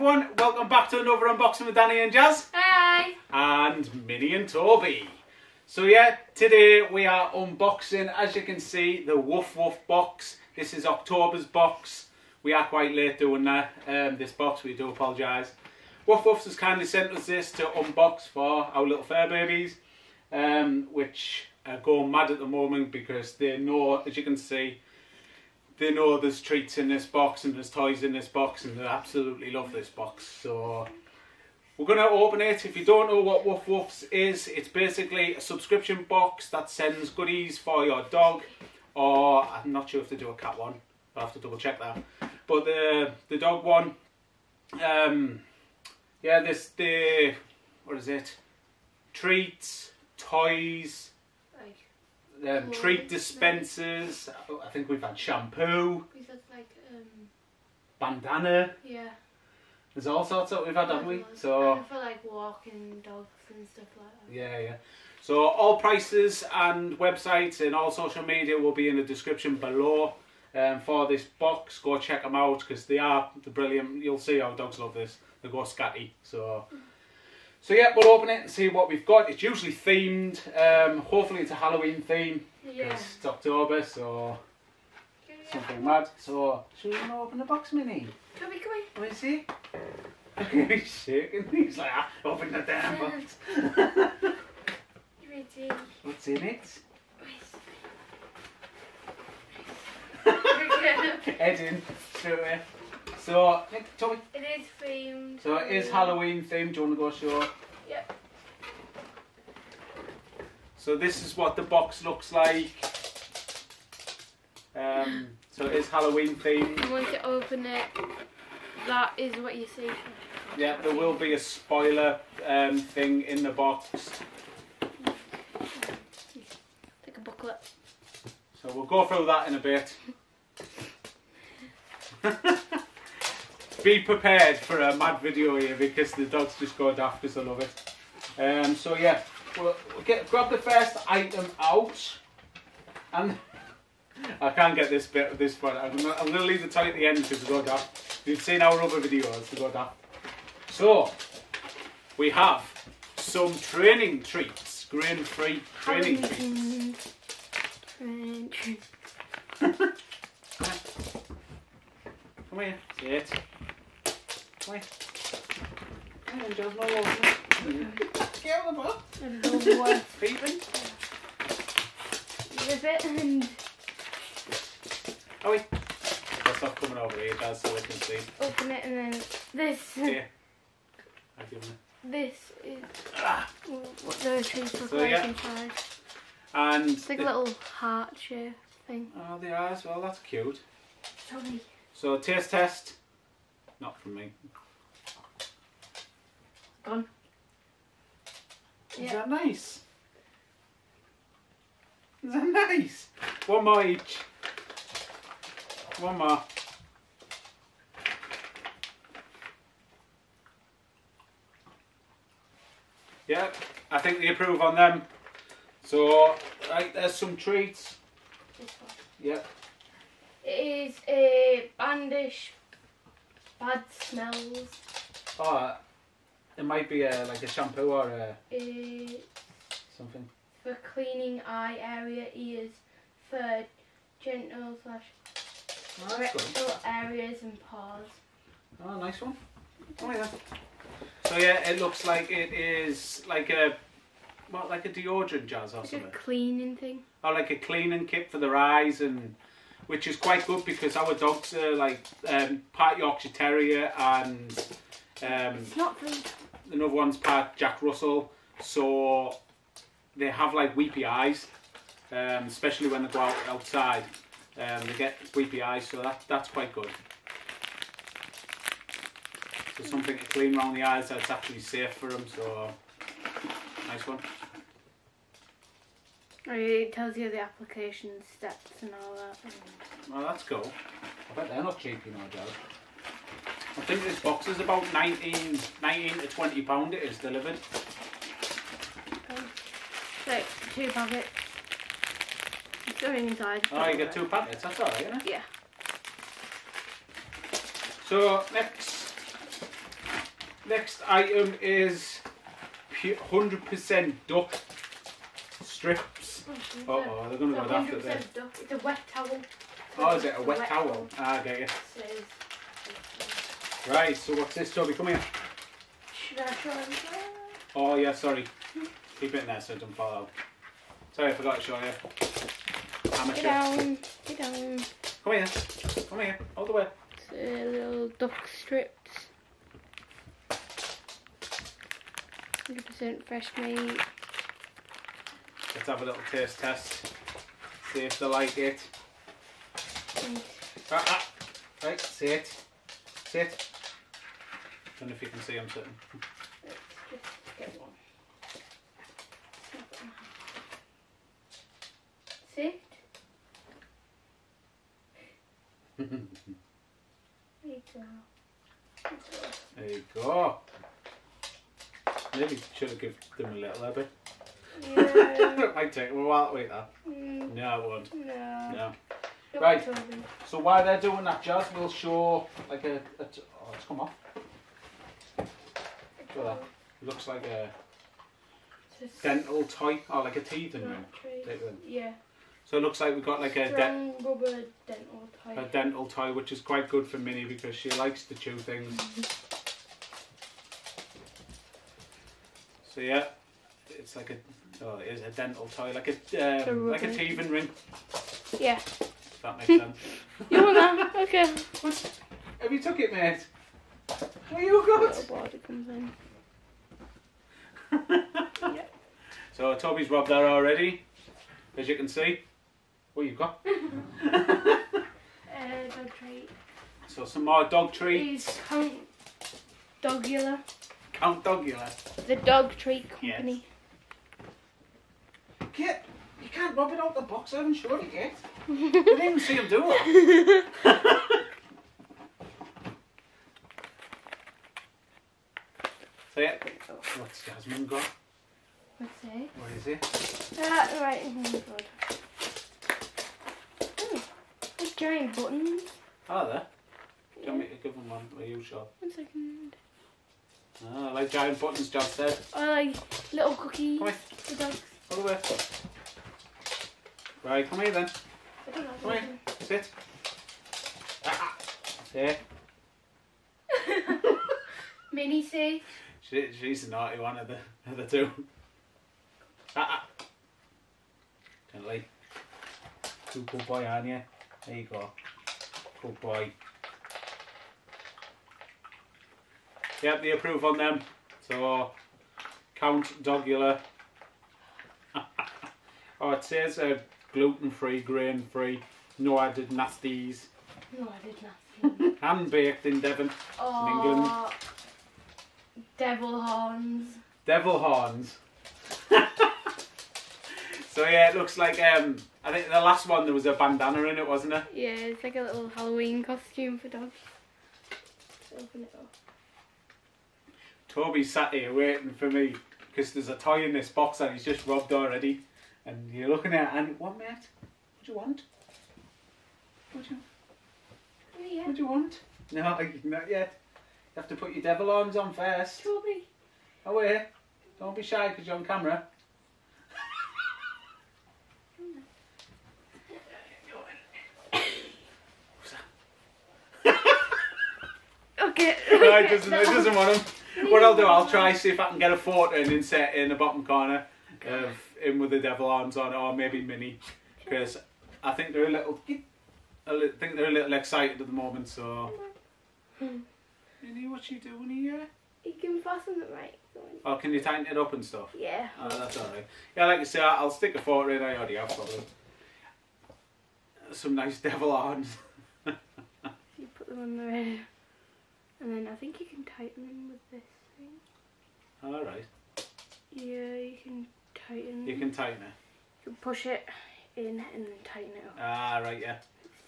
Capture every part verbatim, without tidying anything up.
everyone, welcome back to another unboxing with Danny and Jaz. Hi! And Minnie and Toby. So yeah, today we are unboxing, as you can see, the WufWuf box. This is October's box. We are quite late doing that, um, this box, we do apologise. WufWuf has kindly sent us this to unbox for our little fur babies, um, which are going mad at the moment because they know, as you can see, they know there's treats in this box and there's toys in this box and they absolutely love this box. So we're going to open it. If you don't know what WufWuf's is, it's basically a subscription box that sends goodies for your dog, or I'm not sure if they do a cat one, I'll have to double check that. But the the dog one, um, yeah, this the what is it? Treats, toys. Um, treat dispensers. I think we've had shampoo. We've had like um, bandana. Yeah. There's all sorts of we've had, haven't we? So and for like walking dogs and stuff like that. Yeah, yeah. So all prices and websites and all social media will be in the description below. Um, for this box, go check them out because they are the brilliant. You'll see how dogs love this. They go scatty. So. So yeah, we'll open it and see what we've got. It's usually themed. Um, hopefully it's a Halloween theme. Yeah. Because it's October, so something mad. So, should we open the box, Minnie? Come here, come here. What is he? He's shaking. He's like, ah, open the damn box. Ready. What's in it? Head in, straight away. So, Nick, Toby. It is themed. So it is Halloween themed. Do you want to go show? Yep. So this is what the box looks like. Um, so it is Halloween themed. Once you open it, that is what you see. Yeah, there will be a spoiler um, thing in the box. Like a booklet. So we'll go through that in a bit. Be prepared for a mad video here because the dogs just go daft because I love it. Um, so yeah, we'll, we'll get, grab the first item out, and I can't get this bit of this part. I'm gonna, I'm gonna leave the toy at the end because they go daft. You've seen our other videos, they go daft. So we have some training treats, grain-free training treats. Training treats. Come here, sit. Come here. Come on, Jaz, no water. Get out of the box. No water. Peeping. Rip it and... Oh, wait. That's not coming over here, Jaz, so we can see. Open it and then this. Yeah. I've given it. This is... Ah. What those things look so, like yeah. inside. And... It's like a little heart shape thing. Oh, they are as well. That's cute. Sorry. So taste test, not from me. Gone. Is yeah. that nice? Is that nice? One more each. One more. Yeah, I think they approve on them. So right, there's some treats. This one. Yep. Yeah. It is a Bandish Bad Smells. Oh, it might be a, like a shampoo or a... It's something. For cleaning eye area, ears, for gentle slash rectal areas and paws. Oh, nice one. Oh yeah. So yeah, it looks like it is like a... What, like a deodorant, Jaz, or like something? Like a cleaning thing. Oh, like a cleaning kit for their eyes and... Which is quite good because our dogs are like um, part Yorkshire Terrier and um, it's not another one's part Jack Russell. So they have like weepy eyes, um, especially when they go out outside. Um, they get weepy eyes, so that, that's quite good. So something to clean around the eyes that's actually safe for them. So nice one. It tells you the application steps and all that. Well, that's cool. I bet they're not cheap, you know, Jaz. I think this box is about nineteen to twenty pounds it is delivered. Okay. So, two packets. It's going inside. Oh, you get two packets, that's alright, isn't it? Yeah. So, next, Next item is one hundred percent duck strips. Oh, oh they're going to go after this. It's a wet towel. Oh, is it a wet, wet towel? towel? Ah, I get it. Right, so what's this, Toby? Come here. Should I show him? Oh, yeah, sorry. Keep it in there so it doesn't fall out. Sorry, I forgot to show you. Amateur. Get down. Get down. Come here. Come here. All the way. It's a little duck strips. one hundred percent fresh meat. Let's have a little taste test. See if they like it. Right, right, right, sit. Sit. I don't know if you can see I'm sitting. Let's just get one. Sit. There you go. There you go. Maybe you should have given them a little bit. Yeah. Might take a while to wait that. Mm. No, it won't. No. No. Right, so while they're doing that, Jaz, we'll show like a, a t oh, it's come off. Show that. It looks like a dental toy, or like a teeth in there. Yeah. So it looks like we've got like a de rubber dental toy. A dental toy, which is quite good for Minnie because she likes to chew things. So yeah, it's like a, oh, it is a dental toy, like a um, a like a teething ring. Yeah. That makes sense. You want that? Okay. What? Have you took it, mate? Are you good? Little border comes in. Yeah. So Toby's robbed there already, as you can see. What you got? uh, dog treat. So some more dog treats. It's Count Dogula. Count Dogula. The dog treat company. Yes. Get. You can't rub it out the box, I haven't shown it yet. I didn't even see him do it. So yeah, what's Jasmine got? What's it? Where is it? Ah, right, oh my god. Oh, there's giant buttons. Are there? Do you want me to give them one? Are you sure? One second. Ah, I like giant buttons, Jaz said. I like little cookies. Come here. The dogs. All the way. Right, come here then. Come here. Sit. Ah, sit. Minnie, sit. She, she's the naughty one of the other two. Ah, ah. Gently. Good, good boy, aren't you? There you go. Good boy. Yep, they approve on them. So, Count Dogula. Oh, it says uh, gluten-free, grain-free, no added nasties. No added nasties. Hand-baked in Devon, oh, in England. Devil horns. Devil horns. So yeah, it looks like, um, I think the last one there was a bandana in it, wasn't it? Yeah, it's like a little Halloween costume for dogs. Let's open it up. Toby sat here waiting for me, because there's a toy in this box and he's just robbed already. And you're looking at it and, what mate? What do you want? What do you, oh, yeah. What do you want? No, not yet. You have to put your devil arms on first. Toby. Oh yeah. Don't be shy because you're on camera. Okay. No, it doesn't, it doesn't want them. What I'll do, I'll try see if I can get a photo and insert it in the bottom corner. Of him with the devil arms on, or maybe Minnie, because I think they're a little, I think they're a little excited at the moment. So, Minnie, what you doing here? You can fasten them right. Oh, can you tighten it up and stuff? Yeah. Oh, that's alright. Yeah, like you say, I'll stick a photo in. I already have probably some nice devil arms. You put them on the rail, and then I think you can tighten them with this thing. All right. Yeah, you can tighten. You can tighten it. You can push it in and then tighten it up. Ah, right, yeah.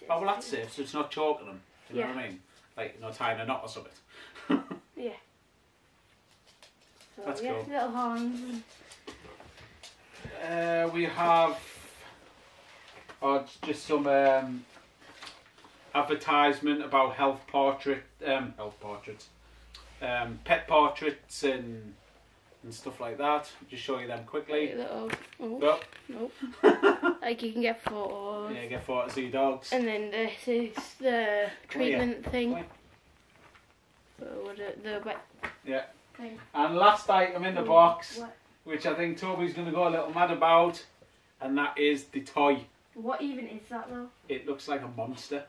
Oh, well, that's it, so it's not choking them. Do you yeah. know what I mean? Like, not tying a knot or something. Yeah. So, that's yeah, cool. Little horns. Uh, we have oh, just some um, advertisement about health portrait, um, health portraits. um, pet portraits and and stuff like that. Just show you them quickly. Little, oh, nope. nope. Like you can get photos. Yeah, get photos of your dogs. And then this is the treatment oh, yeah. thing. Oh, yeah. What it, the wet yeah. thing. And last item in the box, what? which I think Toby's going to go a little mad about, and that is the toy. What even is that though? It looks like a monster.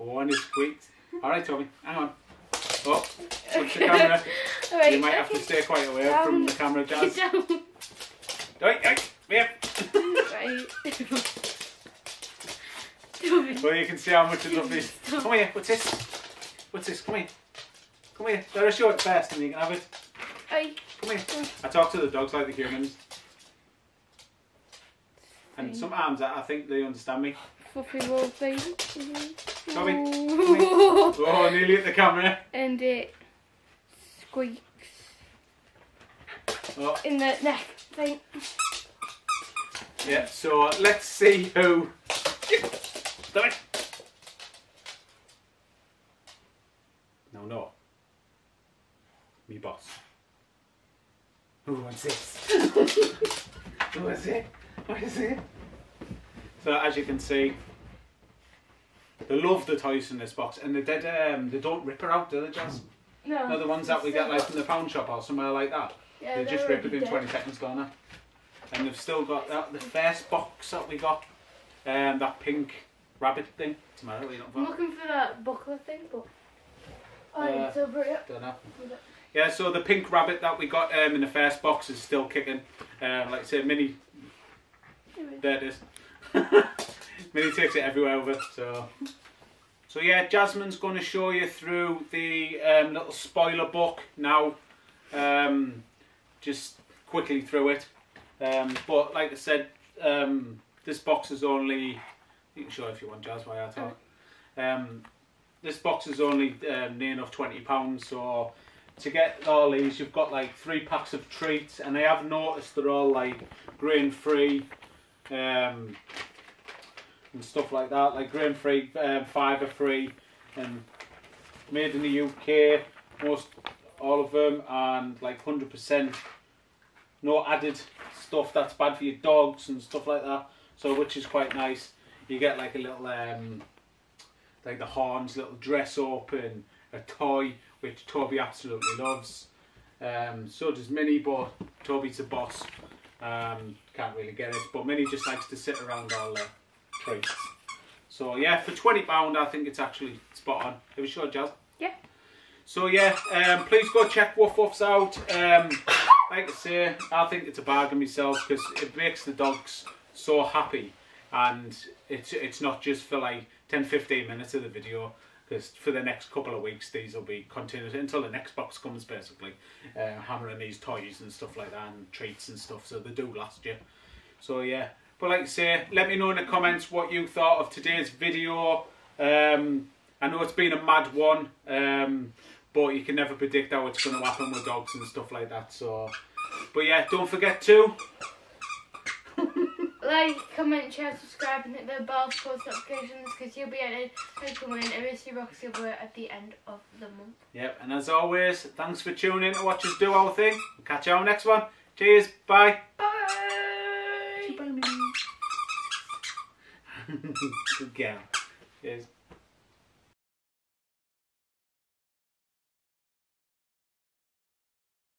Oh, and it squeaks. Alright, Toby, hang on. Oh, touch the camera. Right, you might okay. have to stay quite away um, from the camera, Jaz. Down. Right, right, here. Right. Well, you can see how much I love this. Come here, what's this? What's this? Come here. Come here. Let us show it first and you can have it. Aye. Come here. I talk to the dogs like the humans. And sometimes I think they understand me. Fluffy little thing. Toby. Oh, nearly at the camera. And it squeaks. Oh. In the neck thing. Yeah, so let's see who. Stop it. No, no. Me boss. Who wants this? Who wants it? What is it? So as you can see, they love the toys in this box, and they did. Um, they don't rip her out, do they, Jaz? No. No, the ones that we get like from the pound shop or somewhere like that. Yeah, they just rip it in twenty seconds, gone now. And they've still got that. The first box that we got, um, that pink rabbit thing. I'm looking for that buckler thing, but I uh, don't know. Yeah, so the pink rabbit that we got um, in the first box is still kicking. Um, like I say, Minnie. There it is. Minnie takes it everywhere over. So, so yeah, Jasmine's going to show you through the um, little spoiler book now. Um, just quickly through it. Um, but like I said, um, this box is only. You can show if you want, Jaz, why I talk. Um, this box is only um, near enough twenty pounds. So to get all these, you've got like three packs of treats, and I have noticed they're all like grain-free. Um, and stuff like that, like grain free, um, fibre free, and made in the U K, most all of them, and like one hundred percent no added stuff that's bad for your dogs and stuff like that, so which is quite nice. You get like a little, um, like the horns, little dress up, and a toy, which Toby absolutely loves. Um, so does Minnie, but Toby's the boss. Um, can't really get it, but Minnie just likes to sit around all the uh, treats. So yeah, for twenty pounds I think it's actually spot on. Are you sure, Jaz? Yeah. So yeah, um, please go check WufWuf's out. Um, like I say, I think it's a bargain myself, because it makes the dogs so happy, and it's it's not just for like ten fifteen minutes of the video, because for the next couple of weeks these will be continued until the next box comes, basically, uh, hammering these toys and stuff like that, and treats and stuff, so they do last you. So yeah, but like I say, let me know in the comments what you thought of today's video. um, I know it's been a mad one, um, but you can never predict how it's going to happen with dogs and stuff like that. So, but yeah, don't forget to like, comment, share, subscribe, and hit the bell for post notifications, because you'll be added to come in every two box you'll wear at the end of the month. Yep, and as always, thanks for tuning in to watch us do our thing. We'll catch you on the next one. Cheers, bye. Bye. Bye. Good girl. Cheers.